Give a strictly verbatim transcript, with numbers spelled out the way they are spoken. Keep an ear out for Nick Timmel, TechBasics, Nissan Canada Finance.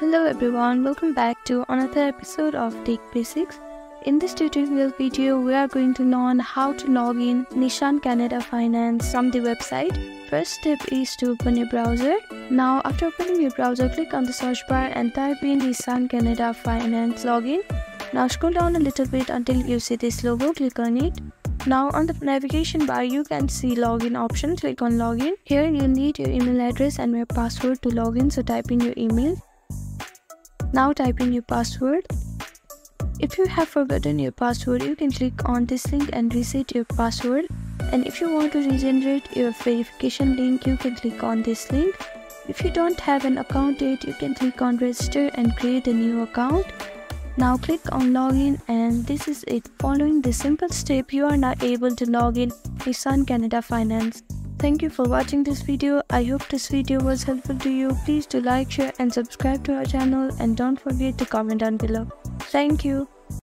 Hello everyone, welcome back to another episode of TechBasics. In this tutorial video, we are going to learn how to log in Nissan Canada Finance from the website. First step is to open your browser. Now, after opening your browser, click on the search bar and type in Nissan Canada Finance login. Now scroll down a little bit until you see this logo, click on it. Now on the navigation bar, you can see login option, click on login. Here you need your email address and your password to log in, so type in your email. Now type in your password. If you have forgotten your password, you can click on this link and reset your password. And if you want to regenerate your verification link, you can click on this link. If you don't have an account yet, you can click on register and create a new account. Now click on login, and this is it. Following this simple step, you are now able to log in Nissan Canada Finance. Thank you for watching this video. I hope this video was helpful to you. Please do like, share and subscribe to our channel, and don't forget to comment down below. Thank you.